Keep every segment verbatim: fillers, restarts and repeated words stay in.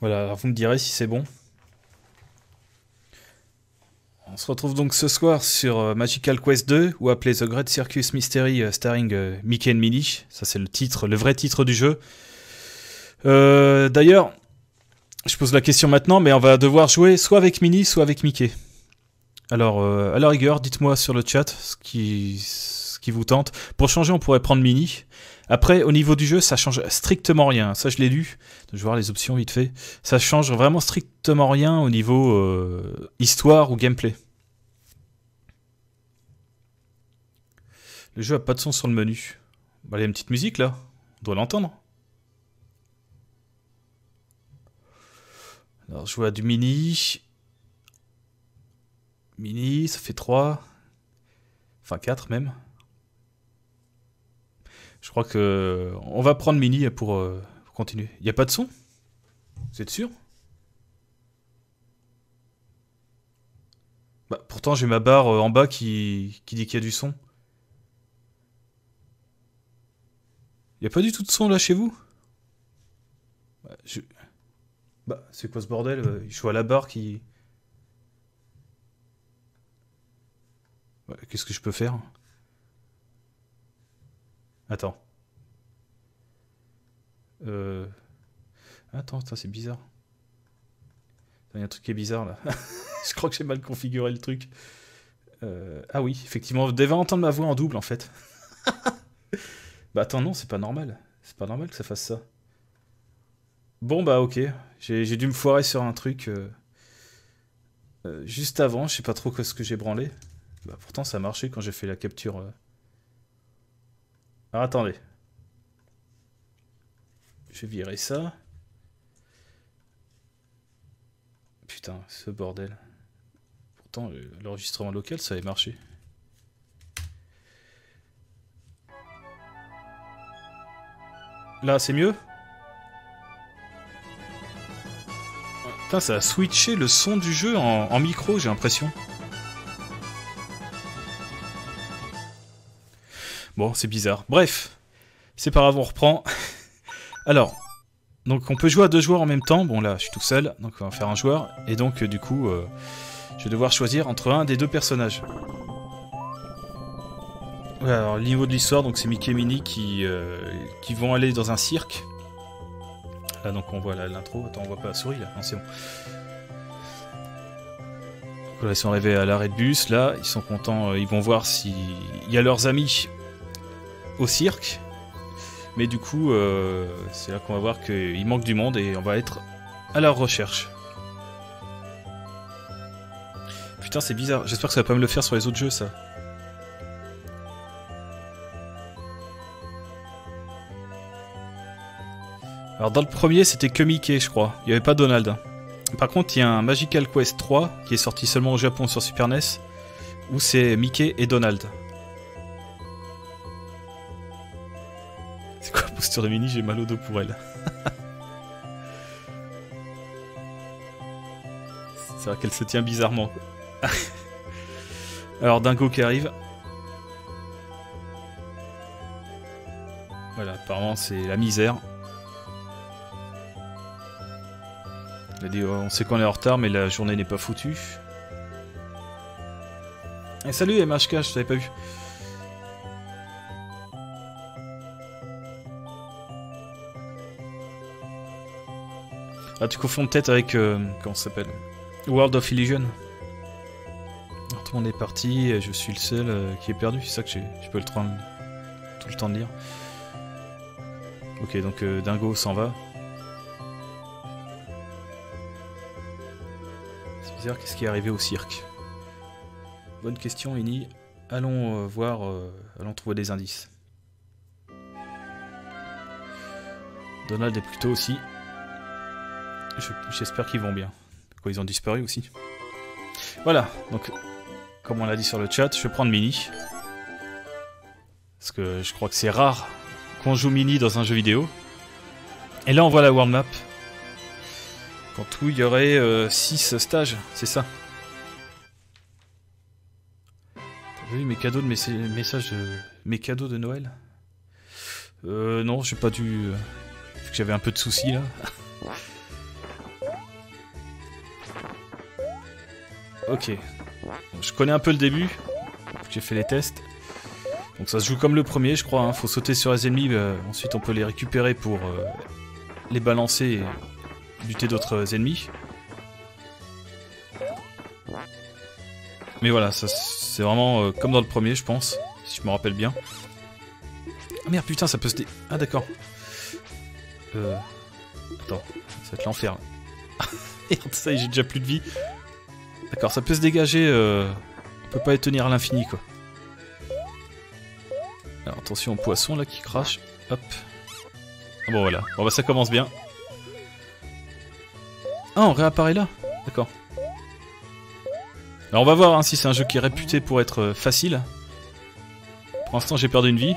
Voilà, vous me direz si c'est bon. On se retrouve donc ce soir sur Magical Quest deux, ou appelé The Great Circus Mystery starring Mickey and Minnie. Ça c'est le titre, le vrai titre du jeu. Euh, D'ailleurs, je pose la question maintenant, mais on va devoir jouer soit avec Minnie, soit avec Mickey. Alors, euh, à la rigueur, dites-moi sur le chat ce qui, ce qui vous tente. Pour changer, on pourrait prendre Minnie. Après, au niveau du jeu, ça change strictement rien. Ça, je l'ai lu. Je vais voir les options vite fait. Ça change vraiment strictement rien au niveau euh, histoire ou gameplay. Le jeu a pas de son sur le menu. Bah, il y a une petite musique, là. On doit l'entendre. Alors, je joue à du Mini. Mini, ça fait trois. Enfin, quatre même. Je crois que on va prendre Mini pour, euh, pour continuer. Il n'y a pas de son? Vous êtes sûr? Bah, pourtant, j'ai ma barre euh, en bas qui, qui dit qu'il y a du son. Il n'y a pas du tout de son là chez vous? Bah, je... bah c'est quoi ce bordel? Je vois la barre qui... Ouais, qu'est-ce que je peux faire? Attends. Euh... Attends, ça c'est bizarre. Il y a un truc qui est bizarre là. Je crois que j'ai mal configuré le truc. Euh... Ah oui, effectivement, vous devez entendre ma voix en double en fait. Bah attends, non, c'est pas normal. C'est pas normal que ça fasse ça. Bon bah ok, j'ai dû me foirer sur un truc euh... Euh, juste avant, je sais pas trop ce que j'ai branlé. Bah pourtant ça a marché quand j'ai fait la capture... Euh... Alors attendez, je vais virer ça. Putain, ce bordel. Pourtant, l'enregistrement local, ça avait marché. Là, c'est mieux? Putain, ça a switché le son du jeu en, en micro, j'ai l'impression. Bon, c'est bizarre. Bref, c'est pas grave, on reprend. Alors, donc on peut jouer à deux joueurs en même temps. Bon là, je suis tout seul, donc on va faire un joueur. Et donc, euh, du coup, euh, je vais devoir choisir entre un des deux personnages. Ouais, alors, le niveau de l'histoire, donc c'est Mickey et Minnie qui, euh, qui vont aller dans un cirque. Là, donc on voit l'intro. Attends, on voit pas la souris, là. Non, c'est bon. Là, ils sont arrivés à l'arrêt de bus, là. Ils sont contents. Ils vont voir s'il y a leurs amis au cirque, mais du coup euh, c'est là qu'on va voir qu'il manque du monde et on va être à leur recherche. Putain, c'est bizarre, j'espère que ça va pas me le faire sur les autres jeux ça. Alors dans le premier c'était que Mickey je crois, il n'y avait pas Donald. Par contre il y a un Magical Quest trois qui est sorti seulement au Japon sur Super N E S où c'est Mickey et Donald. C'est quoi la posture de Minnie? J'ai mal au dos pour elle. C'est vrai qu'elle se tient bizarrement. Alors Dingo qui arrive. Voilà, apparemment c'est la misère. Il a dit oh, on sait qu'on est en retard mais la journée n'est pas foutue. Et salut M H K, je t'avais pas vu. Ah, tu confonds peut-être avec... Euh, comment ça s'appelle? World of Illusion. Alors, tout le monde est parti, et je suis le seul euh, qui est perdu, c'est ça que je peux le train, tout le temps de lire. Ok, donc euh, Dingo s'en va. C'est bizarre, qu'est-ce qui est arrivé au cirque? Bonne question, Eni. Allons euh, voir, euh, allons trouver des indices. Donald est plutôt aussi... J'espère qu'ils vont bien. Quoi, ils ont disparu aussi. Voilà, donc, comme on l'a dit sur le chat, je vais prendre Minnie. Parce que je crois que c'est rare qu'on joue Minnie dans un jeu vidéo. Et là, on voit la world map. En tout, il y aurait six euh, stages, c'est ça. T'as vu mes cadeaux de mes messages, de... mes cadeaux de Noël? Euh, non, j'ai pas dû. Parce que j'avais un peu de soucis là. Ok. Bon, je connais un peu le début. J'ai fait les tests. Donc ça se joue comme le premier, je crois. Hein. Faut sauter sur les ennemis. Bah, ensuite, on peut les récupérer pour euh, les balancer et buter d'autres ennemis. Mais voilà, ça c'est vraiment euh, comme dans le premier, je pense. Si je me rappelle bien. Ah merde, putain, ça peut se dé... Ah d'accord. Euh... Attends, ça va être l'enfer. Merde, ça y est, j'ai déjà plus de vie. D'accord, ça peut se dégager... Euh... On peut pas les tenir à l'infini, quoi. Alors, attention au poisson, là, qui crache. Hop. Ah, bon, voilà. Bon, bah, ça commence bien. Ah, on réapparaît là. D'accord. Alors, on va voir hein, si c'est un jeu qui est réputé pour être facile. Pour l'instant, j'ai perdu une vie.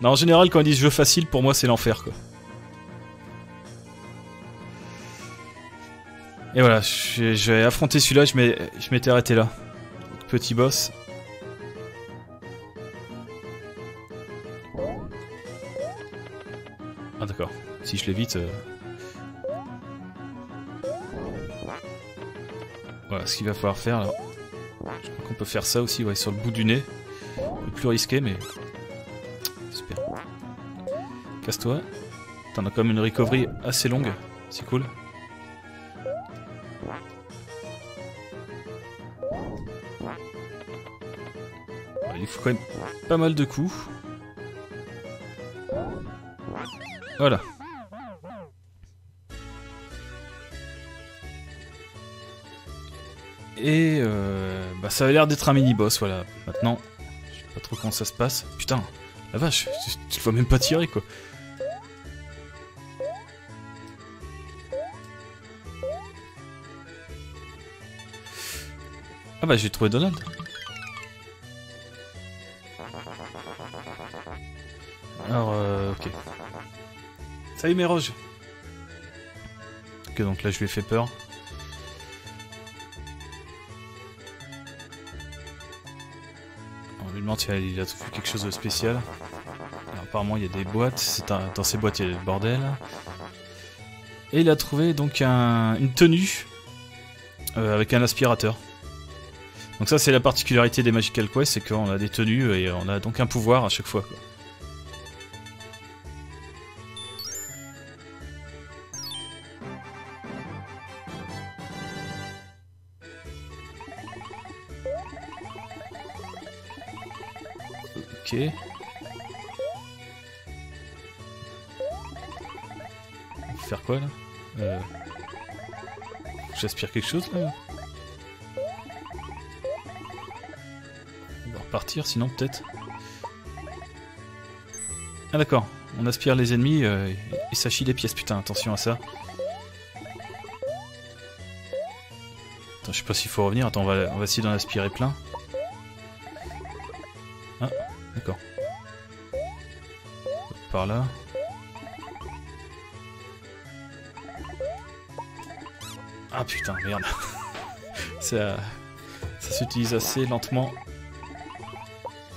Non, en général, quand on dit jeu facile, pour moi, c'est l'enfer, quoi. Et voilà, j'ai affronté celui-là, je m'étais arrêté là. Petit boss. Ah d'accord, si je l'évite... Euh... Voilà, ce qu'il va falloir faire alors. Je crois qu'on peut faire ça aussi, ouais, sur le bout du nez. Un peu plus risqué, mais... Super. Casse-toi. T'en as quand même une recovery assez longue, c'est cool. Il faut quand même pas mal de coups. Voilà. Et euh, bah ça a l'air d'être un mini-boss, voilà. Maintenant, je sais pas trop comment ça se passe. Putain, la vache, tu le vois même pas tirer, quoi. Ah bah j'ai trouvé Donald. Alors, euh, ok. Salut mes roches. Ok, donc là je lui ai fait peur. On lui demande s'il a, il a trouvé quelque chose de spécial. Alors, apparemment il y a des boîtes. C'est un, dans ces boîtes il y a le bordel. Et il a trouvé donc un, une tenue euh, avec un aspirateur. Donc ça c'est la particularité des Magical Quest, c'est qu'on a des tenues et on a donc un pouvoir à chaque fois, quoi. Ok. On peut faire quoi là euh... J'aspire quelque chose là. On va repartir sinon peut-être. Ah d'accord, on aspire les ennemis euh, et ça chie les pièces, putain, attention à ça. Attends, je sais pas s'il faut revenir, attends, on va, on va essayer d'en aspirer plein. Ah, d'accord. Par là. Ah putain, merde. ça ça s'utilise assez lentement.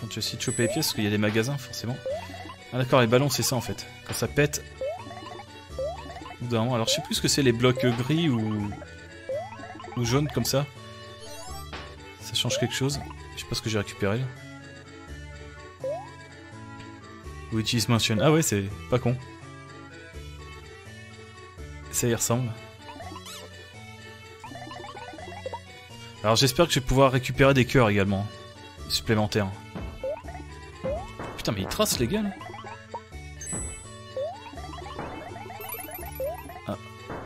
Quand je suis de choper les pièces, parce qu'il y a des magasins, forcément. Ah d'accord, les ballons, c'est ça en fait. Quand ça pète... Non, alors je sais plus ce que c'est, les blocs gris ou... ou jaunes comme ça. Ça change quelque chose. Je sais pas ce que j'ai récupéré là. Witches Mansion. Ah ouais, c'est pas con. Ça y ressemble. Alors j'espère que je vais pouvoir récupérer des cœurs également. Supplémentaires. Putain, mais ils tracent les gars là. Ah.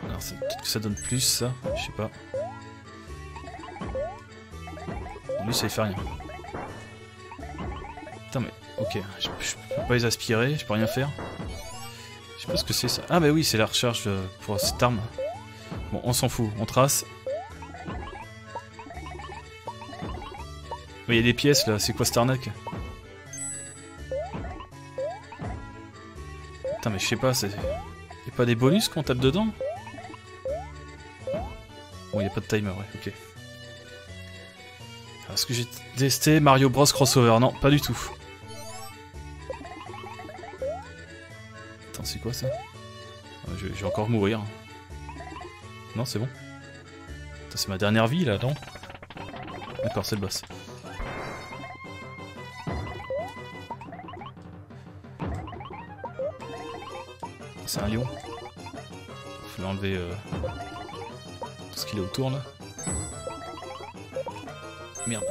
Alors peut-être que ça donne plus ça. Je sais pas. Lui ça y fait rien. Putain mais... Ok, je, je peux pas les aspirer, je peux rien faire. Je sais pas ce que c'est ça. Ah bah oui, c'est la recharge euh, pour cette arme. Bon, on s'en fout, on trace. Il y a des pièces là, c'est quoi cette arnaque? Putain mais je sais pas, c'est... Y'a pas des bonus qu'on tape dedans? Bon, y'a pas de timer, ouais, ok. Est-ce que j'ai testé Mario Bros Crossover? Non, pas du tout. Attends, c'est quoi ça? Je vais encore mourir. Non, c'est bon. C'est ma dernière vie là, non? D'accord, c'est le boss. C'est un lion. Il faut l'enlever euh, tout ce qu'il est autour là. Merde.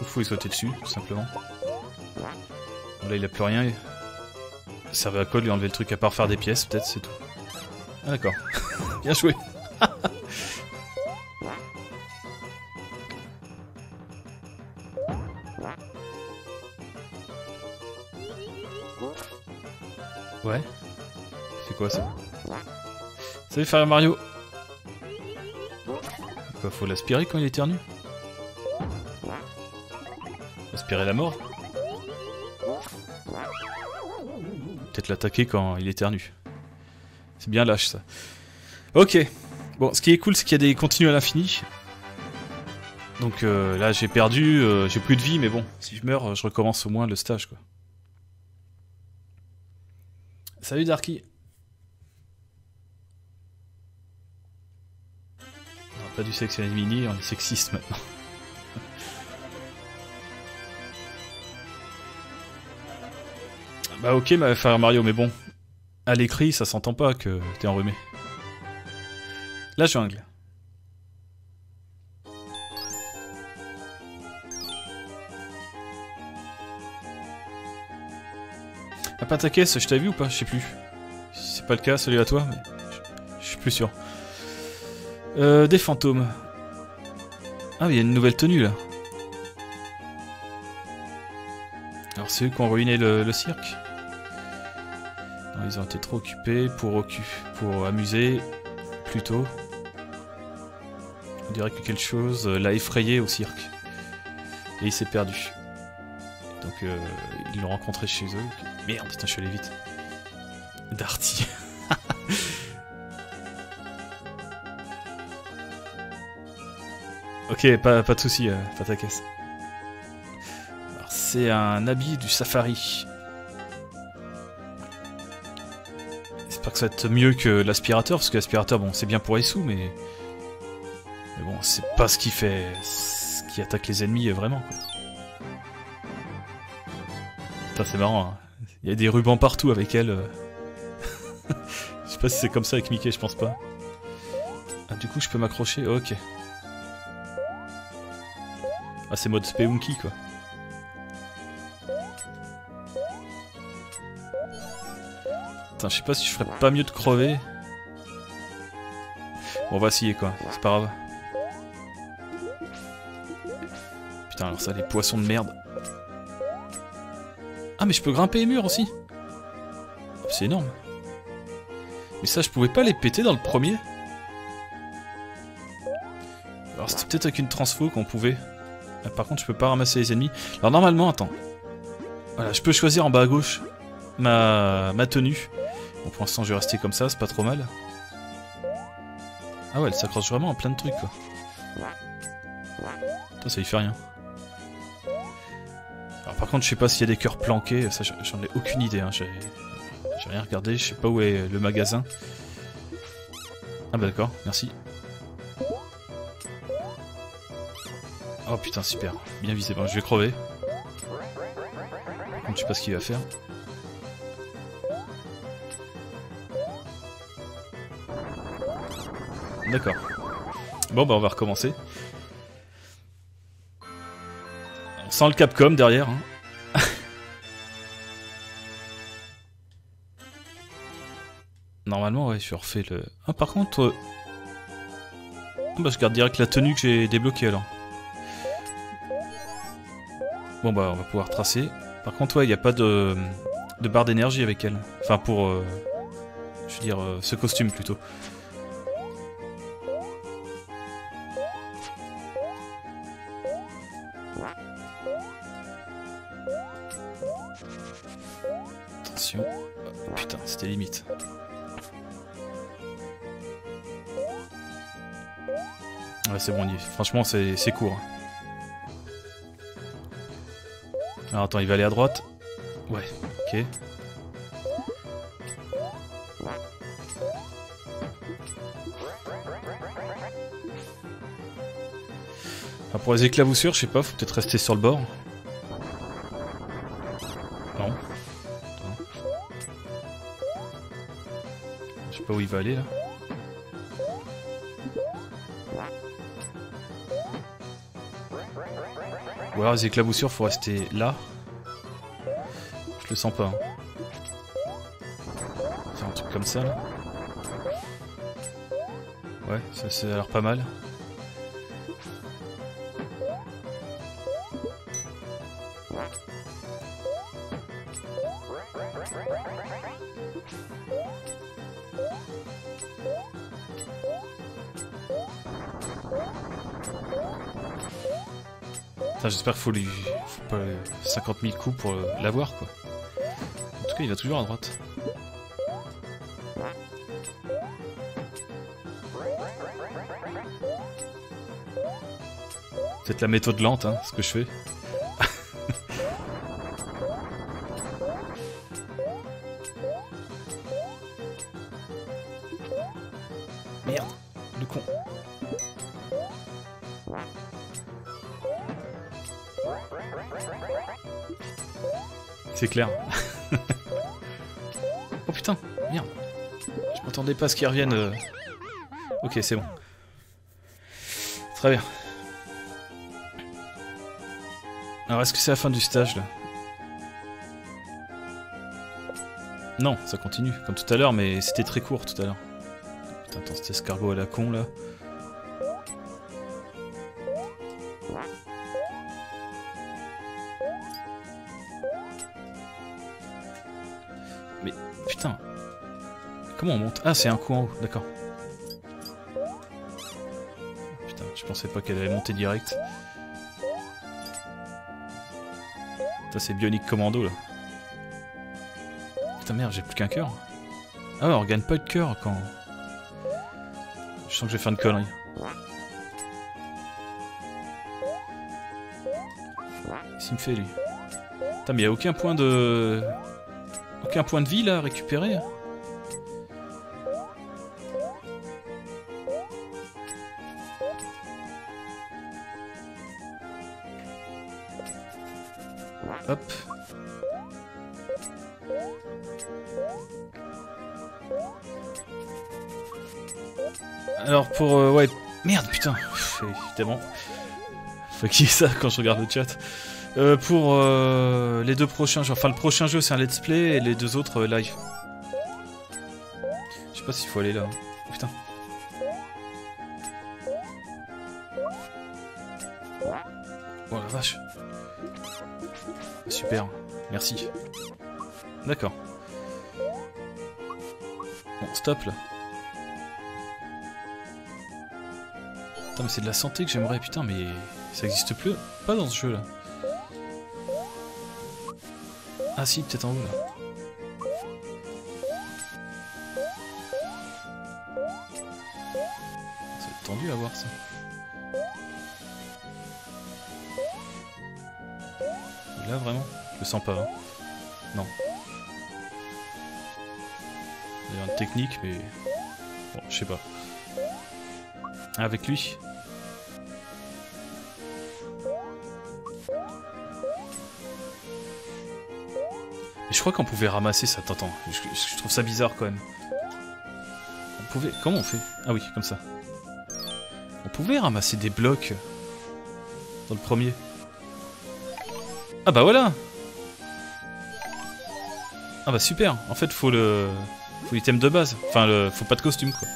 Il faut y sauter dessus, tout simplement. Bon, là, il a plus rien. Ça servait à quoi de lui enlever le truc à part faire des pièces, peut-être, c'est tout. Ah, d'accord. Bien joué. Ouais. C'est quoi ça? Salut Fire Mario. Quoi, faut l'aspirer quand il éternue? Aspirer la mort? Peut-être l'attaquer quand il éternue. C'est bien lâche ça. Ok. Bon, ce qui est cool, c'est qu'il y a des continues à l'infini. Donc euh, là, j'ai perdu, euh, j'ai plus de vie, mais bon, si je meurs, je recommence au moins le stage, quoi. Salut Darky. On n'a pas dû sélectionner Minnie, on est sexiste maintenant. Bah ok, ma Fire Mario, mais bon, à l'écrit, ça s'entend pas que t'es enrhumé. La jungle. Pas attaqué, je t'ai vu ou pas? Je sais plus. Si c'est pas le cas, salut à toi, mais je suis plus sûr. Euh, des fantômes. Ah, mais il y a une nouvelle tenue là. Alors, c'est eux qui ont ruiné le, le cirque. Non, ils ont été trop occupés pour, pour amuser plutôt. On dirait que quelque chose l'a effrayé au cirque. Et il s'est perdu. Donc, euh, ils l'ont rencontré chez eux. Merde, putain, je suis allé vite. Darty. Ok, pas, pas de soucis, euh, pas ta caisse. Alors, c'est un habit du safari. J'espère que ça va être mieux que l'aspirateur, parce que l'aspirateur, bon, c'est bien pour Issou, mais... mais bon, c'est pas ce qui fait... ce qui attaque les ennemis, vraiment, quoi. Putain, c'est marrant, hein. Il y a des rubans partout avec elle. Je sais pas si c'est comme ça avec Mickey, je pense pas. Ah, du coup, je peux m'accrocher, ok. Ah, c'est mode Spelunky, quoi. Putain, je sais pas si je ferais pas mieux de crever. Bon, on va essayer, quoi, c'est pas grave. Putain, alors ça, les poissons de merde. Ah, mais je peux grimper les murs aussi. C'est énorme. Mais ça, je pouvais pas les péter dans le premier. Alors c'était peut-être avec une transfo qu'on pouvait. Ah, par contre, je peux pas ramasser les ennemis. Alors normalement, attends. Voilà, je peux choisir en bas à gauche ma, ma tenue. Bon, pour l'instant, je vais rester comme ça, c'est pas trop mal. Ah ouais, elle s'accroche vraiment à plein de trucs, quoi. Putain, ça lui fait rien. Par contre, je sais pas s'il y a des cœurs planqués, ça j'en ai aucune idée, hein. J'ai rien regardé, je sais pas où est le magasin. Ah bah d'accord, merci. Oh putain, super, bien visé, bon, je vais crever. Par contre, je sais pas ce qu'il va faire. D'accord. Bon bah on va recommencer. Sans le Capcom derrière, hein. Normalement, ouais, je refais le... Ah, par contre... Euh... Oh, bah, je garde direct la tenue que j'ai débloquée, alors. Bon, bah, on va pouvoir tracer. Par contre, ouais, il n'y a pas de, de barre d'énergie avec elle. Enfin, pour... Euh... je veux dire, euh, ce costume, plutôt. attention. Oh, putain, c'était limite. Ouais, c'est bon, franchement, c'est court. Alors attends, il va aller à droite. Ouais, ok. Alors pour les éclaboussures, je sais pas, faut peut-être rester sur le bord. Non. Je sais pas où il va aller là. Ou alors les éclaboussures, faut rester là. Je le sens pas. C'est un truc comme ça là. Ouais, ça, ça a l'air pas mal. J'espère qu'il faut lui faut pas cinquante mille coups pour l'avoir quoi. En tout cas il va toujours à droite. Peut-être la méthode lente hein, ce que je fais. Merde, le con. C'est clair. Oh putain, merde. Je m'attendais pas à ce qu'ils reviennent. Euh... Ok, c'est bon. Très bien. Alors, est-ce que c'est la fin du stage, là? Non, ça continue, comme tout à l'heure, mais c'était très court tout à l'heure. Putain, attends, cet escargot à la con, là. Comment on monte? Ah, c'est un coup en haut, d'accord. Putain, je pensais pas qu'elle allait monter direct. Putain, c'est Bionic Commando là. Putain, merde, j'ai plus qu'un cœur. Ah, on regagne pas de cœur quand. Je sens que je vais faire une connerie. Qu'est-ce qu'il me fait lui? Putain, mais y'a aucun point de. Aucun point de vie là à récupérer. Hop. Alors pour... Euh, ouais... Merde putain. Évidemment. Faut qu'il y ait ça quand je regarde le chat. Euh, pour euh, les deux prochains jeux... Enfin le prochain jeu c'est un let's play et les deux autres euh, live. Je sais pas s'il faut aller là. Hein. Putain. Oh la vache. Super, merci. D'accord. Bon, stop là. Putain, mais c'est de la santé que j'aimerais, putain, mais ça existe plus. Pas dans ce jeu là. Ah si, peut-être en haut là. C'est tendu à voir ça. Là vraiment, je le sens pas. Hein. Non. Il y a une technique, mais bon, je sais pas. Ah, avec lui. Mais je crois qu'on pouvait ramasser ça. Attends, attends. Je, je trouve ça bizarre quand même. On pouvait. Comment on fait? Ah oui, comme ça. On pouvait ramasser des blocs dans le premier. Ah bah voilà. Ah bah super. En fait faut le... Faut l'item de base. Enfin le... Faut pas de costume quoi.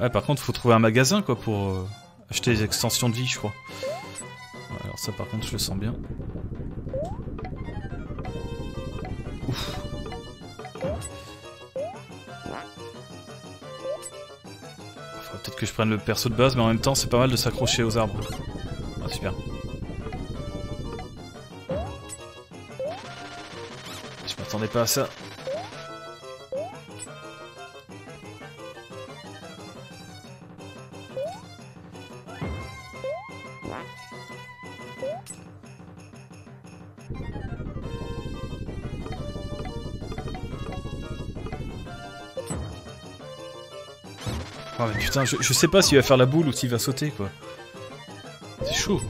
Ouais par contre faut trouver un magasin quoi pour euh, acheter les extensions de vie je crois. Ouais, alors ça par contre je le sens bien. Peut-être que je prenne le perso de base, mais en même temps c'est pas mal de s'accrocher aux arbres. Ah, super. Je m'attendais pas à ça. Oh mais putain, je, je sais pas s'il va faire la boule ou s'il va sauter quoi. C'est chaud.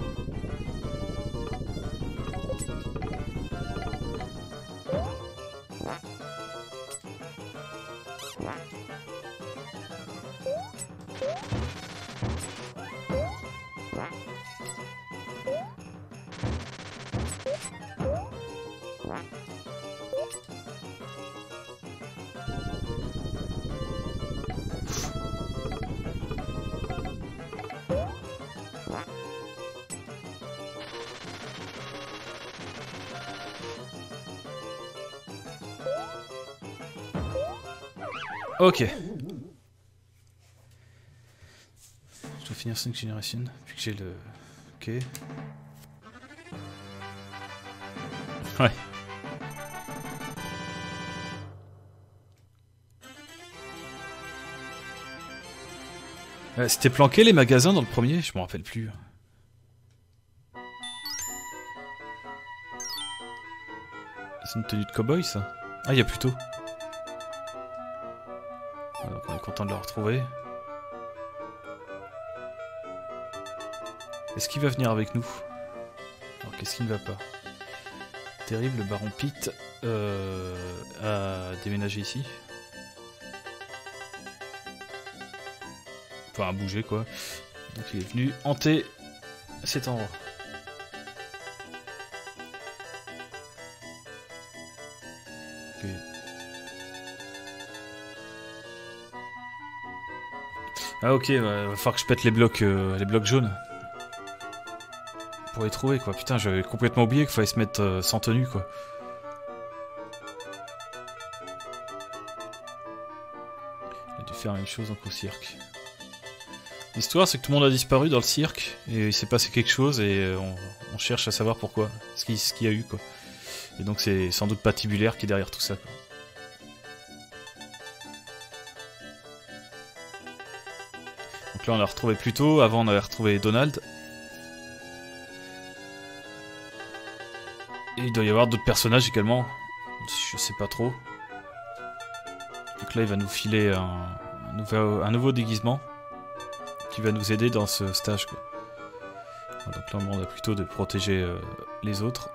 Ok. Je dois finir cinq Generation, puis que j'ai le... Ok. Ouais. Euh, c'était planqué les magasins dans le premier? Je m'en rappelle plus. C'est une tenue de cow-boy ça? Ah, il y a Pluto. Content de la retrouver. Est-ce qu'il va venir avec nous? Alors qu'est-ce qui ne va pas? Terrible, le Baron Pete euh, a déménagé ici. Enfin, a bougé quoi. Donc il est venu hanter cet endroit. Okay. Ah ok, bah, va falloir que je pète les blocs, euh, les blocs jaunes pour les trouver quoi. Putain, j'avais complètement oublié qu'il fallait se mettre euh, sans tenue quoi. Il a dû faire la même chose donc au cirque. L'histoire c'est que tout le monde a disparu dans le cirque et il s'est passé quelque chose et on, on cherche à savoir pourquoi, ce qu'il ce qu'il y a eu quoi. Et donc c'est sans doute patibulaire qui est derrière tout ça quoi. Là on l'a retrouvé plus tôt, avant on avait retrouvé Donald. Et il doit y avoir d'autres personnages également, je sais pas trop. Donc là il va nous filer un, un, nouveau, un nouveau déguisement qui va nous aider dans ce stage quoi. Donc là on demande plutôt de protéger euh, les autres.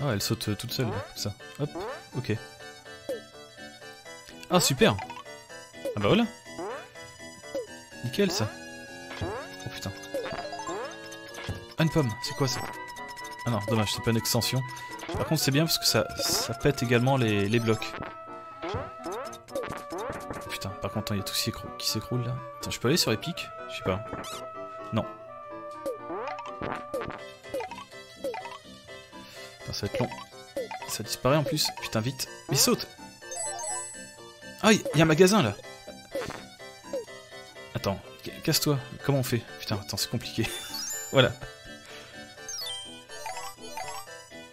Ah, elle saute toute seule, comme ça. Hop, ok. Ah, super! Ah bah voilà! Nickel, ça! Oh putain. Ah, une pomme, c'est quoi ça? Ah non, dommage, c'est pas une extension. Par contre, c'est bien parce que ça, ça pète également les, les blocs. Oh, putain, par contre, il y a tout qui s'écroule, là. Attends, je peux aller sur les pics? Je sais pas. Non. Ça va être long. Ça disparaît en plus. Putain, vite. Mais saute! Ah, il y a un magasin là! Attends, casse-toi. Comment on fait? Putain, attends, c'est compliqué. Voilà.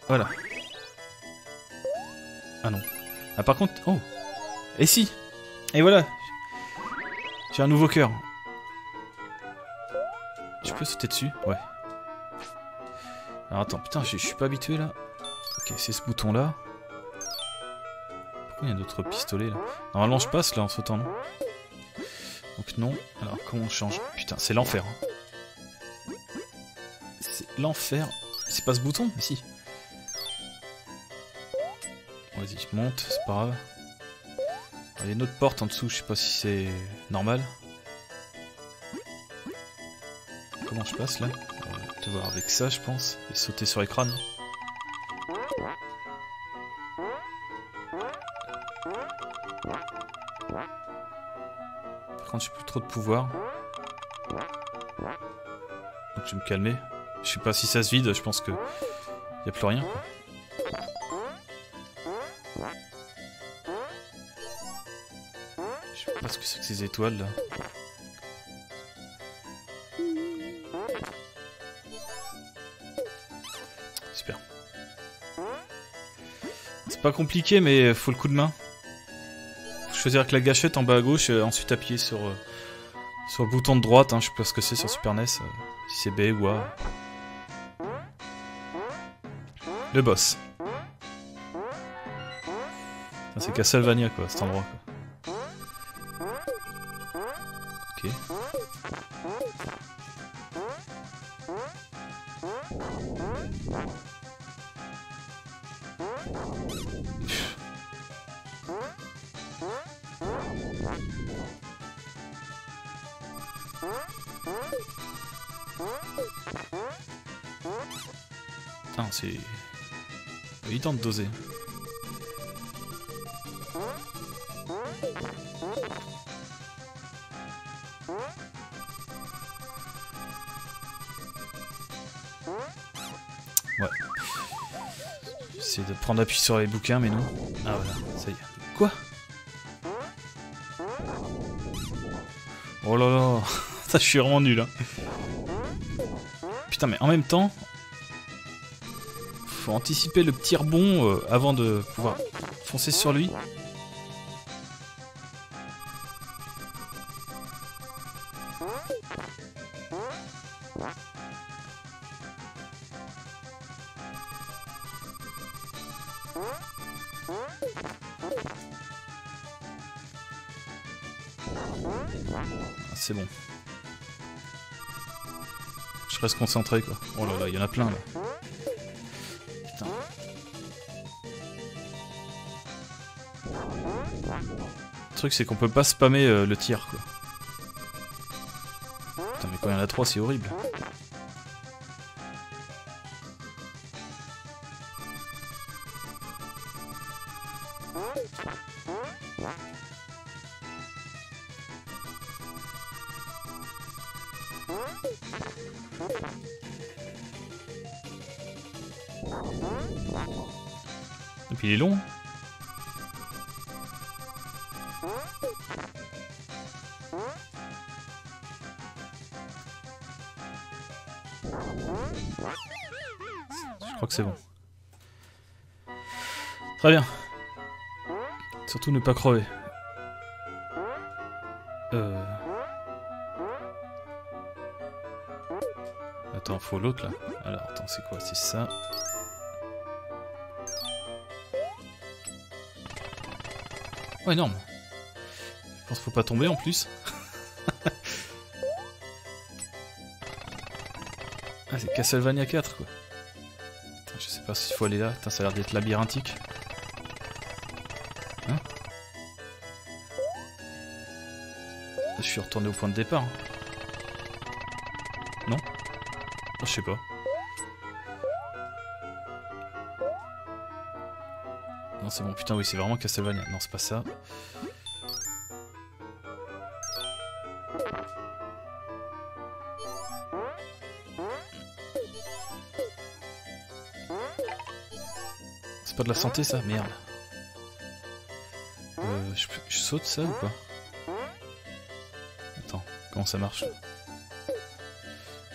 Voilà. Ah non. Ah, par contre. Oh! Et si! Et voilà! J'ai un nouveau cœur. Je peux sauter dessus? Ouais. Alors attends, putain, je suis pas habitué là. Ok, c'est ce bouton là. Pourquoi il y a d'autres pistolets là? Normalement je passe là en sautant, non? Donc non. Alors comment on change? Putain, c'est l'enfer. Hein. C'est l'enfer. C'est pas ce bouton? Mais si. Vas-y, je monte, c'est pas grave. Il y a une autre porte en dessous, je sais pas si c'est normal. Comment je passe là? On va te voir avec ça, je pense. Et sauter sur les crânes. Par contre, j'ai plus trop de pouvoir. Donc je vais me calmer. Je sais pas si ça se vide, je pense que y a plus rien, quoi. Je sais pas ce que c'est que ces étoiles là. Super. C'est pas compliqué, mais faut le coup de main. Faut choisir avec la gâchette en bas à gauche, et ensuite appuyer sur euh, sur le bouton de droite. Hein, je sais pas ce que c'est sur Super N E S, euh, si c'est B ou A. Le boss. C'est Castlevania, quoi, cet endroit, quoi. Ok. Pff. Ah, c'est... il tente de doser. Ouais. C'est de prendre appui sur les bouquins, mais non. Ah voilà, ça y est. Quoi? Oh là là. Ça, je suis vraiment nul, hein. Putain, mais en même temps... faut anticiper le petit rebond euh, avant de pouvoir foncer sur lui. Ah, c'est bon. Je reste concentré, quoi. Oh là là, il y en a plein là. Le truc, c'est qu'on peut pas spammer euh, le tir, quoi. Putain, mais quand il y en a trois, c'est horrible. Et puis il est long. Je crois que c'est bon. Très bien. Surtout ne pas crever. Euh... Attends, faut l'autre là. Alors, attends, c'est quoi? C'est ça. Oh, énorme. Je pense qu'il faut pas tomber en plus. Ah, c'est Castlevania quatre, quoi. Putain, je sais pas s'il faut aller là. Putain, ça a l'air d'être labyrinthique. Hein? Je suis retourné au point de départ. Hein. Non? Oh, je sais pas. Non, c'est bon. Putain, oui, c'est vraiment Castlevania. Non, c'est pas ça. C'est pas de la santé, ça? Merde. Euh, je, je saute ça ou pas? Attends, comment ça marche?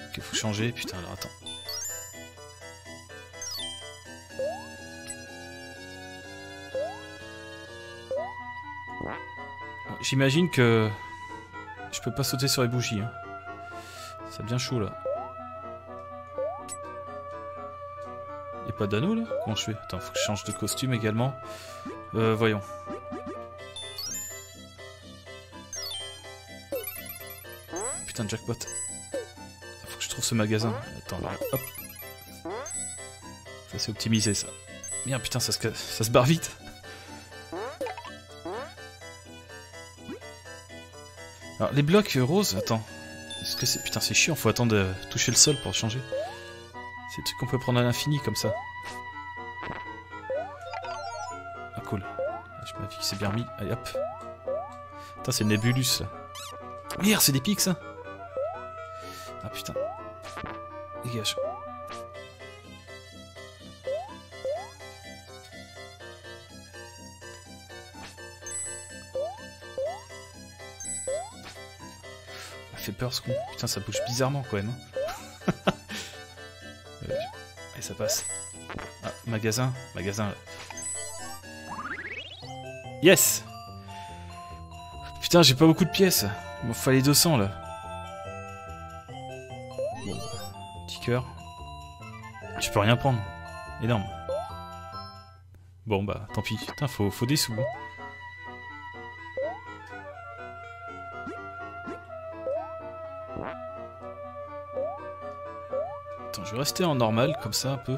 Ok, faut changer. Putain, alors attends. J'imagine que... je peux pas sauter sur les bougies. Hein. C'est bien chaud, là. Y'a pas d'anneau, là? Comment je fais? Attends, faut que je change de costume également. Euh, voyons. Putain de jackpot. Faut que je trouve ce magasin. Attends, là, hop. Ça, c'est optimisé, ça. Merde, putain, ça se, ça se barre vite. Alors, les blocs roses, attends. Est-ce que c'est... putain, c'est chiant, faut attendre de toucher le sol pour changer. C'est le truc qu'on peut prendre à l'infini, comme ça. Ah, cool. Je m'appuie que c'est bien remis. Allez, hop. Putain, c'est Nebulus, là. Merde, c'est des pics, ça. Ah, putain. Dégage. Ça fait peur ce con. Putain, ça bouge bizarrement quand même. Et ça passe. Ah, magasin, magasin là. Yes! Putain, j'ai pas beaucoup de pièces. Il m'en fallait deux cents là. Bon, petit cœur. Je peux rien prendre. Énorme. Bon bah, tant pis. Putain, faut, faut des sous. Attends, je vais rester en normal comme ça un peu.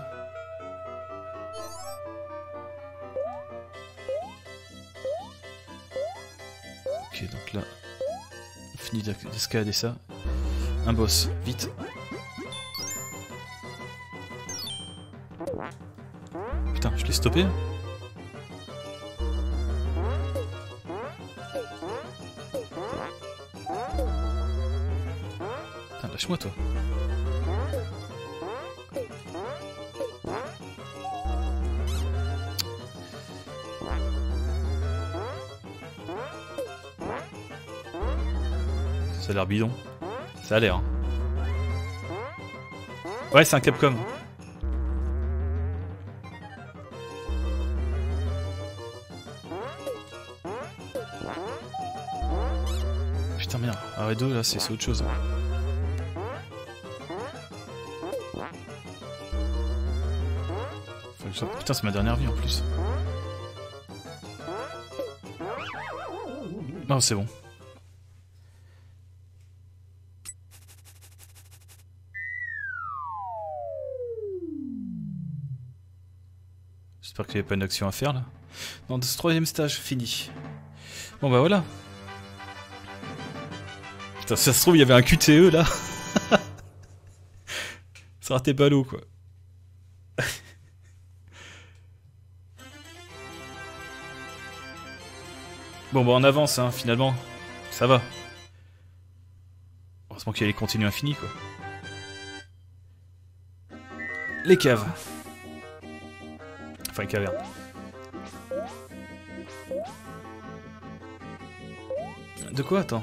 Là, on finit d'escalader ça. Un boss, vite. Putain, je l'ai stoppé. Putain, lâche-moi toi. Ça a l'air bidon. Ça a l'air. Hein. Ouais, c'est un Capcom. Putain, merde. R deux, là, c'est autre chose. Faut que je... Putain, c'est ma dernière vie en plus. Non, c'est bon. J'espère qu'il n'y avait pas une action à faire là. Dans ce troisième stage, fini. Bon bah voilà. Putain, si ça se trouve, il y avait un Q T E là. Ça ratait pas l'eau quoi. Bon bah on avance hein, finalement. Ça va. Heureusement qu'il y a les continues infinies quoi. Les caves. Enfin, caverne. De quoi? Attends.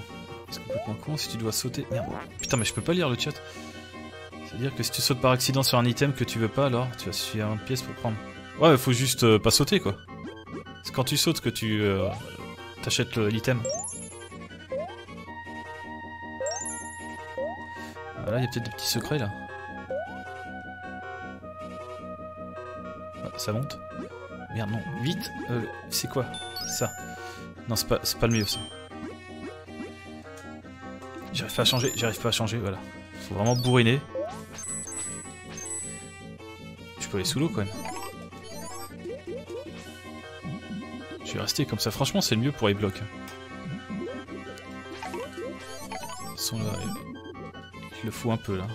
C'est complètement con si tu dois sauter. Merde. Putain, mais je peux pas lire le chat. C'est-à-dire que si tu sautes par accident sur un item que tu veux pas, alors tu vas suivre une pièce pour prendre. Ouais, faut juste euh, pas sauter quoi. C'est quand tu sautes que tu euh, t'achètes l'item. Voilà, il y a peut-être des petits secrets là. Ça monte. Merde, non. Vite. Euh, c'est quoi? Ça. Non, c'est pas, pas le mieux, ça. J'arrive pas à changer. J'arrive pas à changer, voilà. Faut vraiment bourriner. Je peux aller sous l'eau, quand même. Je vais rester comme ça. Franchement, c'est le mieux pour les blocs. Ils sont là. Je le fous un peu, là.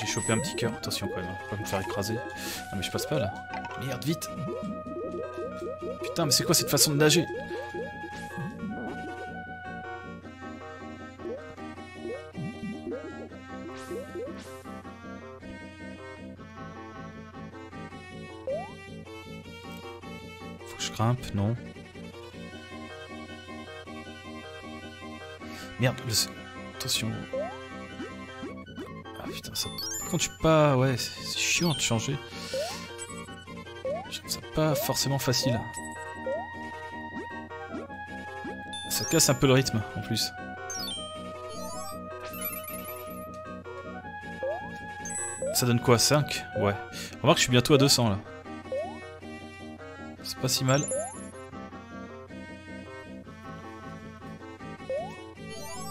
J'ai chopé un petit cœur, attention quand même, faut pas me faire écraser. Non mais je passe pas là. Merde, vite. Putain, mais c'est quoi cette façon de nager? Faut que je grimpe, non? Merde, le... attention. Putain, ça... Par contre, je suis pas... Ouais, c'est chiant de changer. Je trouve ça pas forcément facile. Ça casse un peu le rythme, en plus. Ça donne quoi, cinq? Ouais. Remarque, je suis bientôt à deux cents, là. C'est pas si mal.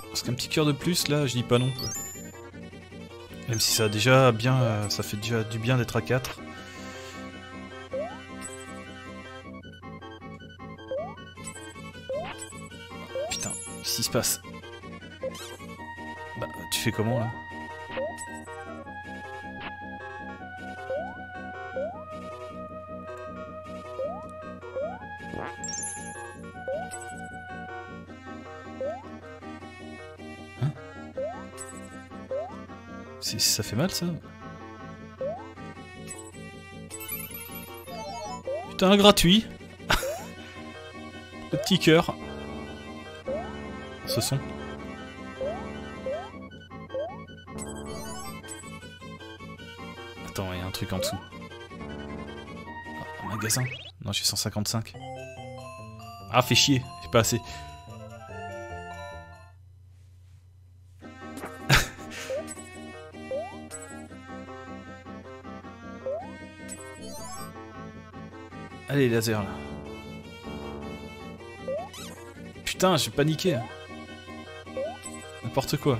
Parce qu'un petit cœur de plus, là, je dis pas non, quoi. Même si ça a déjà bien, euh, ça fait déjà du bien d'être à quatre. Putain, qu'est-ce qui se passe? Bah, tu fais comment là? Ça fait mal, ça. Putain, gratuit. Le petit cœur. Ce son. Attends, il y a un truc en dessous. Ah, un magasin. Non, j'ai cent cinquante-cinq. Ah, fais chier, j'ai pas assez. Allez, laser là. Putain, j'ai paniqué. N'importe quoi.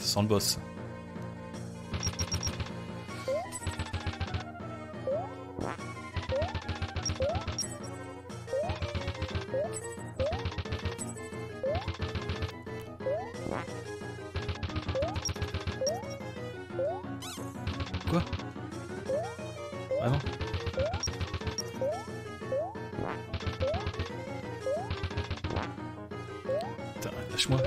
Ça sent le boss. Quoi? Ah non. Putain, lâche-moi.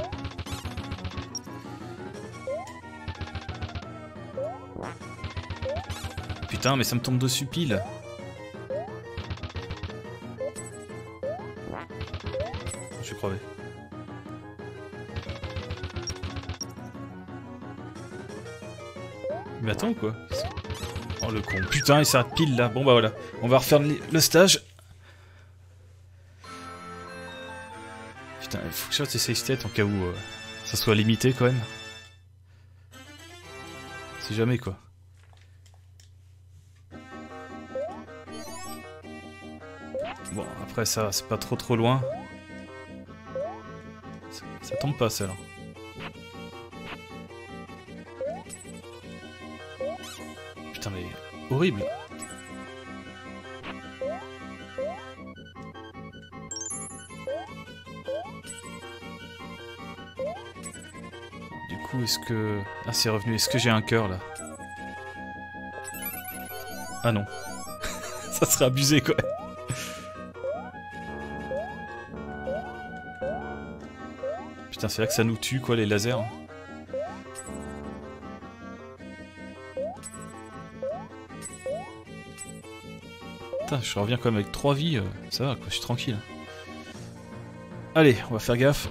Putain, mais ça me tombe dessus pile. Je suis crevé. Mais attends, quoi? Oh le con. Putain, il s'arrête pile là. Bon bah voilà. On va refaire le stage. Putain, il faut que je fasse des save states en cas où euh, ça soit limité quand même. C'est jamais quoi. Bon, après ça, c'est pas trop trop loin. Ça, ça tombe pas ça là. Putain mais... horrible. Du coup est-ce que... Ah c'est revenu, est-ce que j'ai un cœur là? Ah non. Ça serait abusé quoi. Putain c'est là que ça nous tue quoi les lasers. Je reviens quand même avec trois vies, euh, ça va quoi, je suis tranquille. Allez, on va faire gaffe.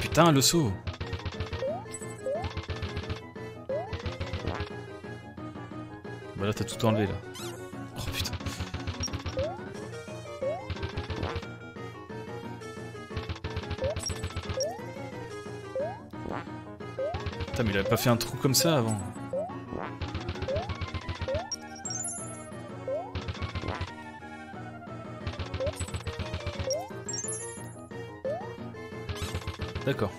Putain, le saut. Bah là, t'as tout enlevé là. Oh putain. Putain mais il avait pas fait un trou comme ça avant. D'accord.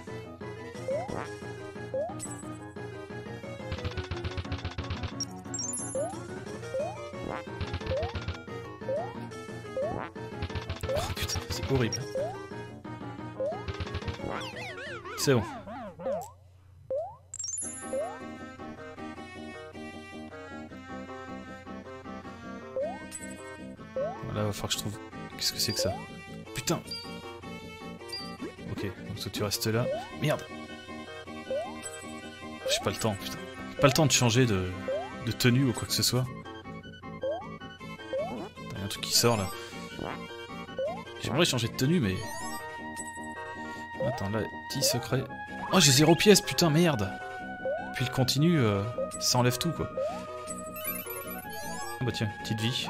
Oh putain, c'est horrible. C'est bon. Faut que je trouve... Qu'est-ce que c'est que ça? Putain! Ok, donc toi tu restes là. Merde! J'ai pas le temps, putain. J'ai pas le temps de changer de... de tenue ou quoi que ce soit. Il y a un truc qui sort là. J'aimerais changer de tenue, mais... Attends, là, petit secret. Oh, j'ai zéro pièce, putain, merde! Puis le continu, euh, ça enlève tout, quoi. Ah bah tiens, petite vie.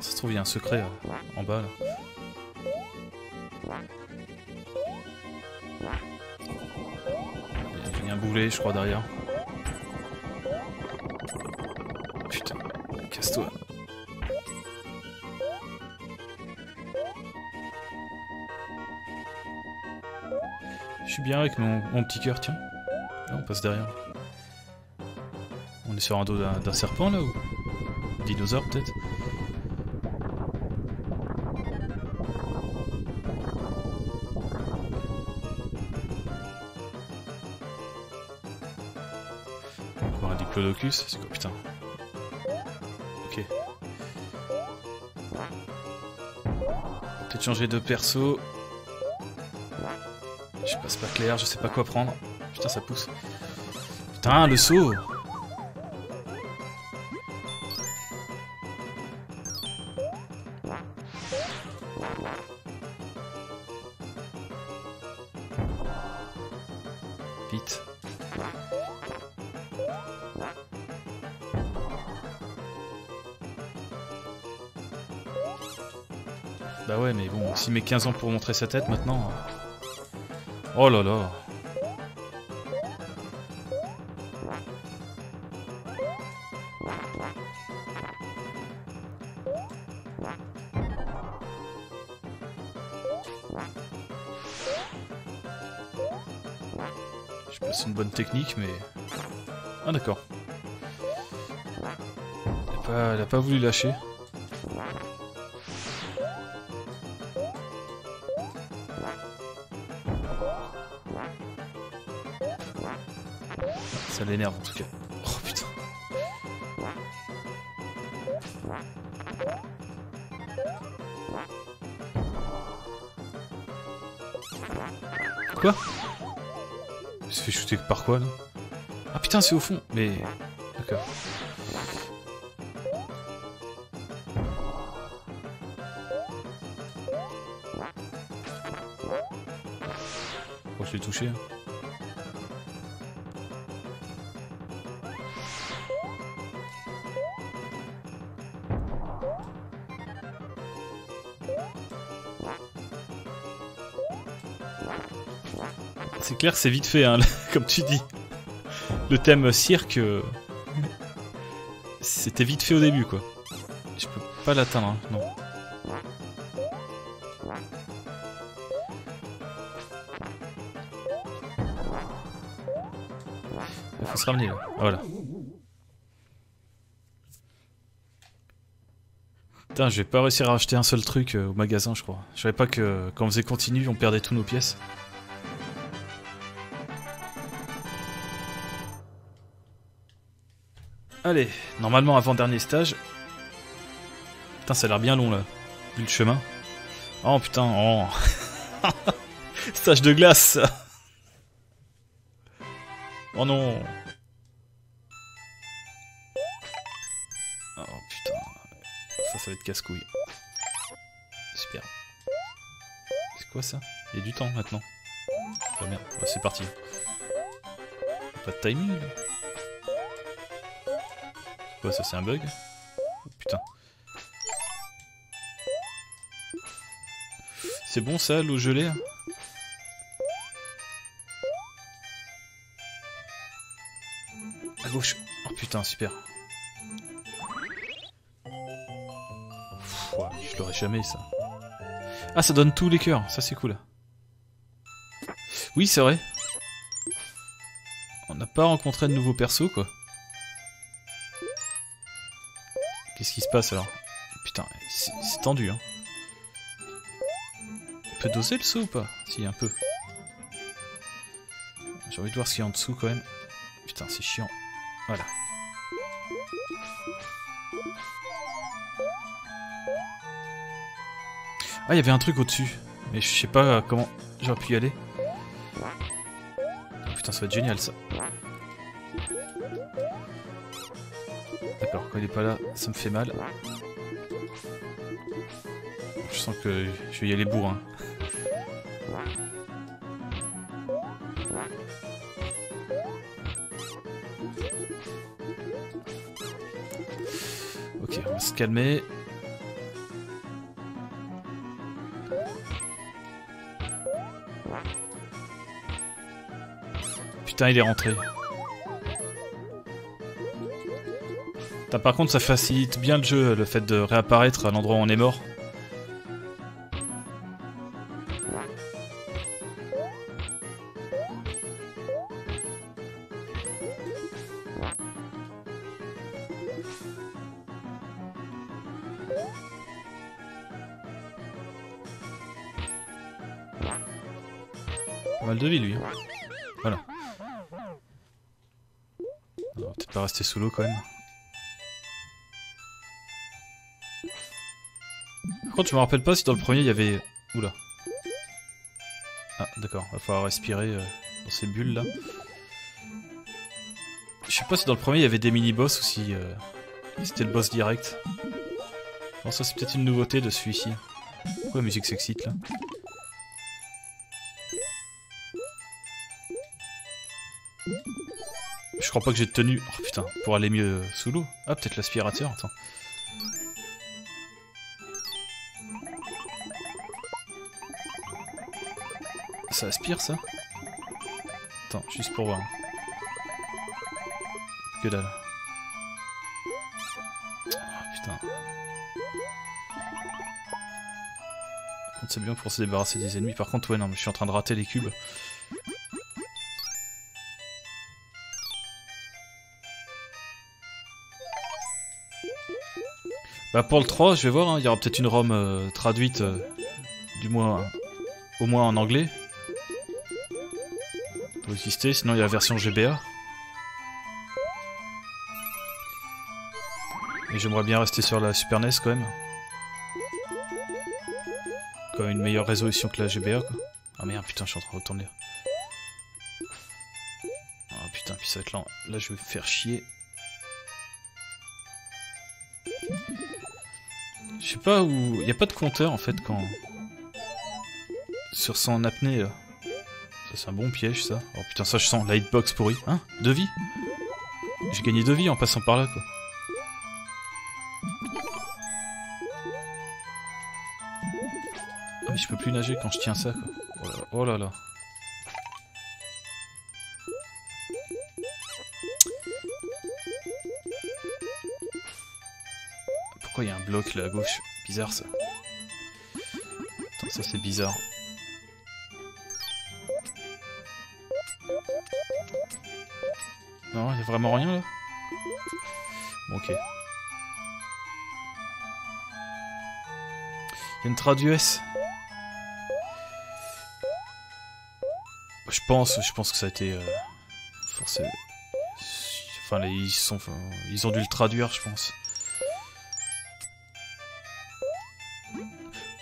Ça se trouve il y a un secret euh, en bas là. Il y a un boulet je crois derrière. Putain, casse-toi. Je suis bien avec mon, mon petit cœur, tiens. Là on passe derrière. On est sur un dos d'un serpent là ou? Dinosaure peut-être? Clodocus, c'est quoi putain? Ok. Peut-être changer de perso. Je sais pas, c'est pas clair, je sais pas quoi prendre. Putain, ça pousse. Putain, le saut! Vite. Bah ouais, mais bon, s'il met quinze ans pour montrer sa tête maintenant... Oh là là. Je sais pas si c'est une bonne technique, mais... Ah d'accord. Elle a pas, elle a pas voulu lâcher. Ça l'énerve en tout cas. Oh putain. Quoi? Il se fait shooter par quoi là? Ah putain, c'est au fond. Mais... D'accord. Oh, je l'ai touché. Hein. C'est clair, c'est vite fait, hein, comme tu dis. Le thème cirque, euh, c'était vite fait au début, quoi. Je peux pas l'atteindre, hein, non. Il faut se ramener, là. Ah, voilà. Putain, je vais pas réussir à acheter un seul truc euh, au magasin, je crois. Je savais pas que quand on faisait continu, on perdait toutes nos pièces. Allez, normalement avant-dernier stage. Putain, ça a l'air bien long là, vu le chemin. Oh putain, oh. Stage de glace. Oh non. Oh putain, ça, ça va être casse-couille. Super. C'est quoi ça? Il y a du temps maintenant. Oh merde, oh, c'est parti. Pas de timing là. Quoi, ça c'est un bug? Oh, putain. C'est bon ça, l'eau gelée? À gauche. Oh putain, super. Pff, ouais, je l'aurais jamais ça. Ah, ça donne tous les cœurs, ça c'est cool. Oui, c'est vrai. On n'a pas rencontré de nouveaux persos quoi. Qu'est-ce qui se passe alors? Putain, c'est tendu hein. On peut doser le saut ou pas? Si, un peu. J'ai envie de voir ce qu'il y a en dessous quand même. Putain, c'est chiant. Voilà. Ah, il y avait un truc au-dessus. Mais je sais pas comment j'aurais pu y aller. Oh, putain, ça va être génial ça. D'accord, quand il est pas là, ça me fait mal. Je sens que je vais y aller bourrin. Ok, on va se calmer. Putain, il est rentré. Par contre, ça facilite bien le jeu, le fait de réapparaître à l'endroit où on est mort. Pas mal de vie, lui. Voilà. Alors, peut-être Je dois rester sous l'eau quand même. Par contre, je me rappelle pas si dans le premier il y avait... Oula. Ah, d'accord, va falloir respirer euh, dans ces bulles là. Je sais pas si dans le premier il y avait des mini-boss ou si euh, c'était le boss direct. Bon, ça c'est peut-être une nouveauté de celui-ci. Pourquoi la musique s'excite là? Je crois pas que j'ai tenu. Oh putain, pour aller mieux sous l'eau. Ah, peut-être l'aspirateur, attends. Ça aspire ça? Attends, juste pour voir. Que dalle. Oh putain. C'est bien pour se débarrasser des ennemis. Par contre, ouais, non, mais je suis en train de rater les cubes. Bah pour le trois, je vais voir, hein, il y aura peut-être une ROM euh, traduite, euh, du moins, euh, au moins en anglais. Pour exister, sinon il y a la version G B A. Et j'aimerais bien rester sur la Super N E S quand même. Quand même une meilleure résolution que la G B A quoi. Ah merde, putain, je suis en train de retourner. Ah putain, puis ça va être lent. Là je vais me faire chier. Je sais pas où... Y a pas de compteur en fait quand... Sur son apnée là. Ça c'est un bon piège ça. Oh putain ça je sens la hitbox pourrie. Hein? Deux vies? J'ai gagné deux vies en passant par là quoi. Ah mais je peux plus nager quand je tiens ça quoi. Oh là là. Oh là, là. Pourquoi il y a un bloc là à gauche? Bizarre ça. Attends, ça c'est bizarre. Non, il y a vraiment rien là. Bon, ok. Il y a une trad U S. Je pense, je pense que ça a été euh, forcé. Enfin, les, ils sont, enfin, ils ont dû le traduire, je pense.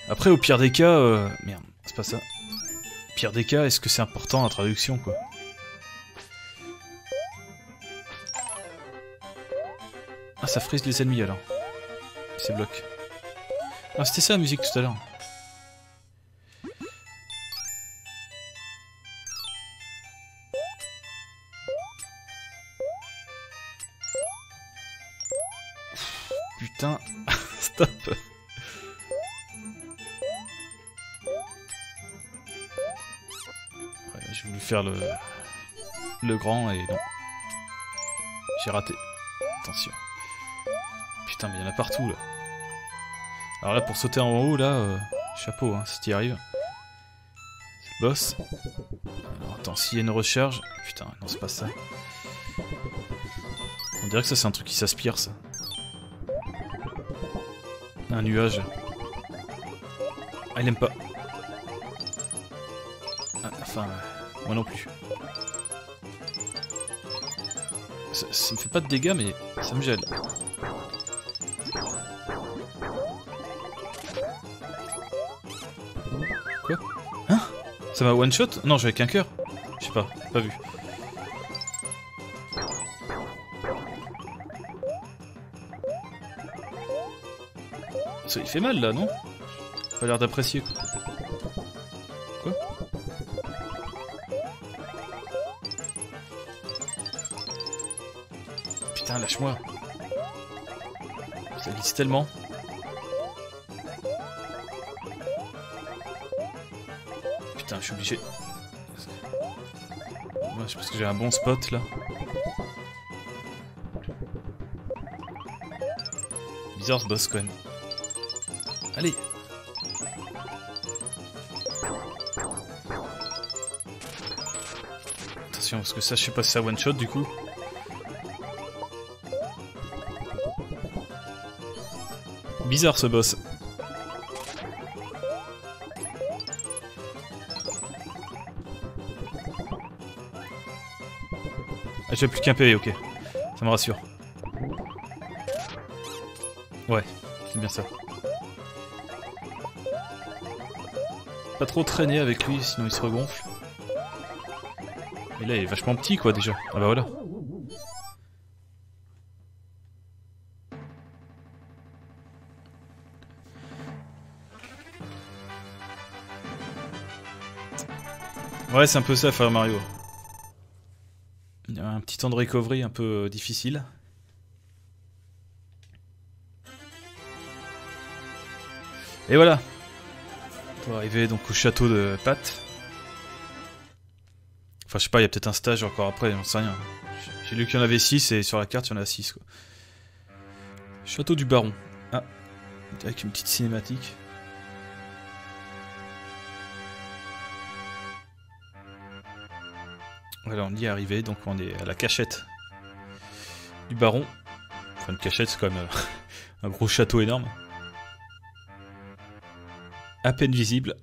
Après, au pire des cas, euh... merde, c'est pas ça. Au pire des cas, est-ce que c'est important la traduction, quoi? Ah, ça frise les ennemis, alors. C'est bloc. Ah, c'était ça, la musique, tout à l'heure. Putain, stop. J'ai voulu faire le, le grand et non. J'ai raté. Attention. Putain, mais il y en a partout là. Alors là, pour sauter en haut, là, euh, chapeau, hein, si t'y arrives. C'est le boss. Alors attends, s'il y a une recharge. Putain, non, c'est pas ça. On dirait que ça, c'est un truc qui s'aspire, ça. Un nuage. Ah, il aime pas. Ah, enfin. Moi non plus. Ça, ça me fait pas de dégâts, mais ça me gèle. Quoi? Hein? Ça m'a one shot? Non, j'avais qu'un cœur. Je sais pas, pas vu. Ça, il fait mal là, non? Pas l'air d'apprécier. Quoi? Putain, lâche-moi. Ça glisse tellement. Putain, je suis obligé. Ouais, je pense que j'ai un bon spot là. Bizarre ce boss quand même. Allez! Attention, parce que ça, je suis passé à one shot du coup. Bizarre ce boss. Ah, j'ai plus qu'un P V, ok. Ça me rassure. Ouais, c'est bien ça. Pas trop traîner avec lui, sinon il se regonfle. Et là, il est vachement petit, quoi, déjà. Ah bah voilà. Ouais, c'est un peu ça, Fire Mario. Il y a un petit temps de recovery un peu difficile. Et voilà. On va arriver donc au château de Pat. Enfin, je sais pas, il y a peut-être un stage encore après, j'en sais rien. J'ai lu qu'il y en avait six et sur la carte, il y en a six, quoi. Château du Baron. Ah, avec une petite cinématique. Voilà, on y est arrivé, donc on est à la cachette du baron. Enfin, une cachette, c'est quand même un gros château énorme. À peine visible.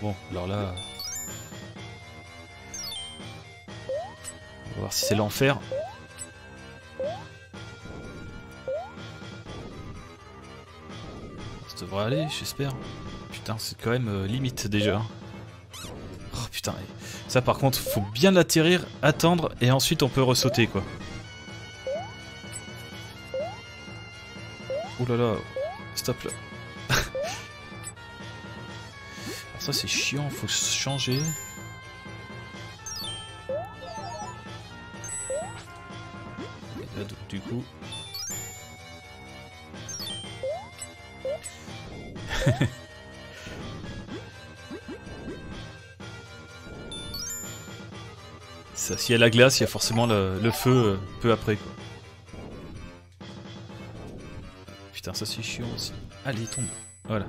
Bon, alors là... On va voir si c'est l'enfer. Ça devrait aller, j'espère. Putain, c'est quand même euh, limite déjà. Oh putain, ça par contre, faut bien l'atterrir, attendre et ensuite on peut ressauter quoi. Ouh là là, stop là. Alors ça c'est chiant, faut changer. Et là, du coup. S'il y a la glace, il y a forcément le, le feu euh, peu après quoi. Putain, ça c'est chiant aussi. Allez, il tombe. Voilà.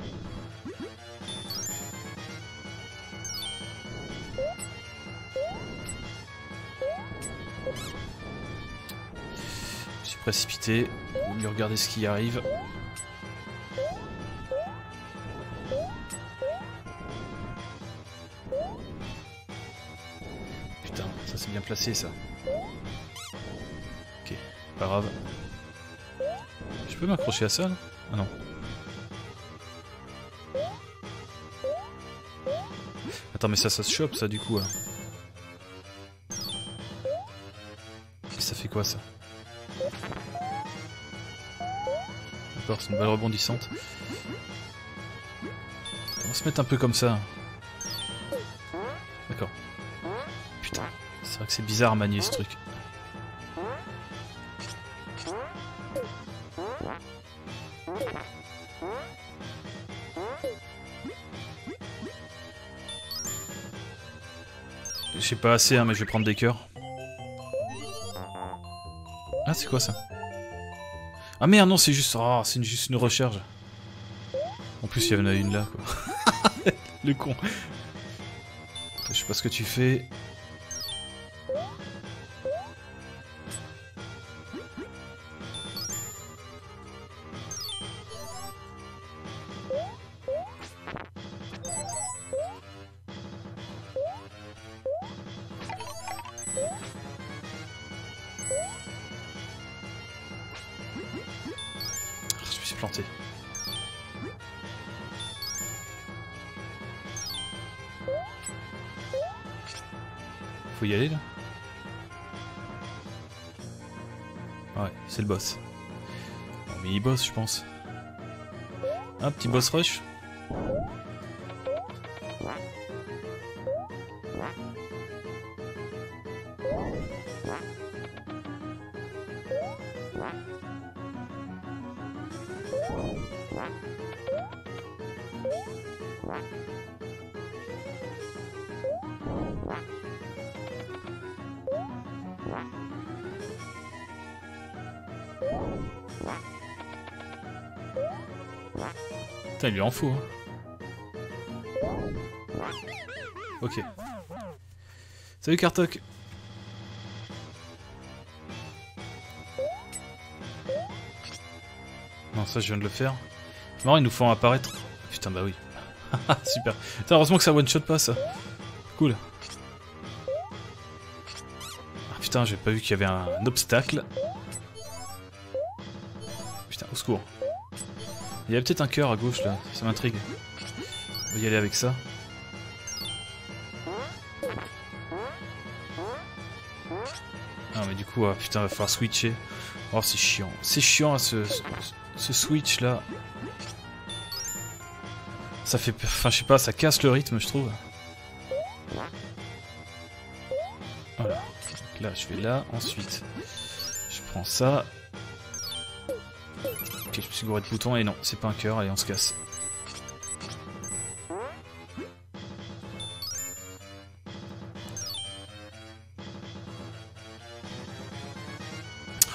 Je suis précipité. Il vaut mieux regarder ce qui arrive. Placé ça. Ok, pas grave. Je peux m'accrocher à ça là? Ah non. Attends, mais ça, ça se chope ça du coup. Hein. Ça fait quoi ça? D'accord, c'est une balle rebondissante. On va se mettre un peu comme ça. D'accord. Putain. C'est vrai que c'est bizarre à manier ce truc. Je sais pas assez hein, mais je vais prendre des cœurs. Ah c'est quoi ça? Ah merde non c'est juste... Oh, c'est juste une recharge. En plus il y en a une là quoi. Le con. Je sais pas ce que tu fais. Faut y aller là. Ouais, c'est le boss. Un mini boss, je pense. Un petit boss rush. Putain, il lui en faut. Hein. Ok. Salut Kartok. Non, ça je viens de le faire. Non, ils nous font apparaître. Putain, bah oui. Super. Putain, heureusement que ça one-shot pas ça. Cool. putain, j'ai pas vu qu'il y avait un, un obstacle. Putain, au secours. Il y a peut-être un cœur à gauche là, ça m'intrigue. On va y aller avec ça. Ah mais du coup, ah, putain, va falloir switcher. Oh c'est chiant, c'est chiant hein, ce, ce, ce switch là. Ça fait, enfin je sais pas, ça casse le rythme je trouve. Voilà, donc là je vais là, ensuite je prends ça. Ok, je me suis gouré de boutons et non, c'est pas un cœur, allez on se casse.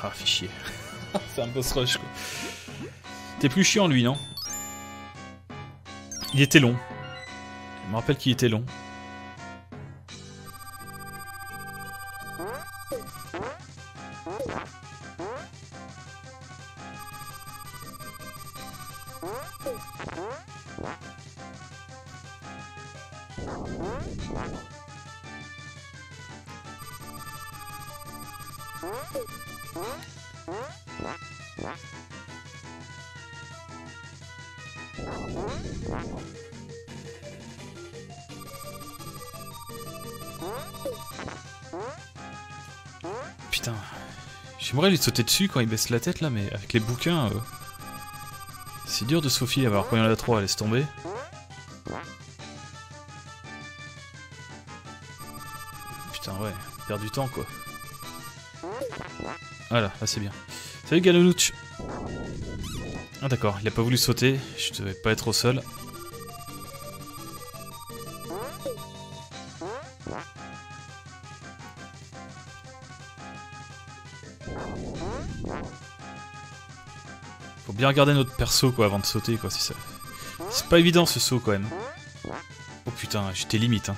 Ah, fait chier. C'est un boss rush quoi. T'es plus chiant lui, non? Il était long. Je me rappelle qu'il était long. Putain, j'aimerais lui sauter dessus quand il baisse la tête là, mais avec les bouquins, euh... c'est dur de se faufiler. Alors quand il y en a trois, laisse tomber. Putain ouais, perd du temps quoi. Voilà, là c'est bien. Salut Galonouch. Ah d'accord, il a pas voulu sauter, je devais pas être au sol. Faut bien regarder notre perso quoi avant de sauter quoi, si ça. C'est pas évident ce saut quand même. Oh putain, j'étais limite hein.